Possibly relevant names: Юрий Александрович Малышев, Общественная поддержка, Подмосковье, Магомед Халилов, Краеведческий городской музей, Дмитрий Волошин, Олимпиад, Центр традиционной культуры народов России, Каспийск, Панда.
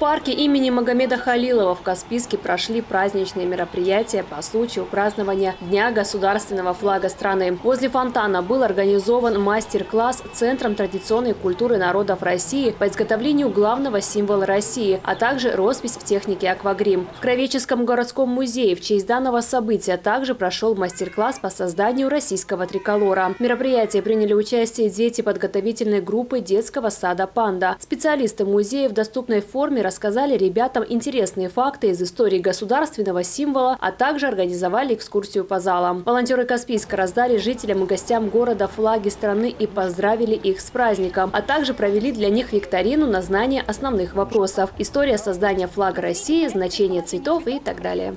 парке имени Магомеда Халилова в Каспийске прошли праздничные мероприятия по случаю празднования Дня государственного флага страны. Возле фонтана был организован мастер-класс Центром традиционной культуры народов России по изготовлению главного символа России, а также роспись в технике аквагрим. В Краеведческом городском музее в честь данного события также прошел мастер-класс по созданию российского триколора. В мероприятии приняли участие дети подготовительной группы детского сада «Панда». Специалисты музея в доступной форме рассказали ребятам интересные факты из истории государственного символа, а также организовали экскурсию по залам. Волонтеры Каспийска раздали жителям и гостям города флаги страны и поздравили их с праздником, а также провели для них викторину на знание основных вопросов: история создания флага России, значение цветов и так далее.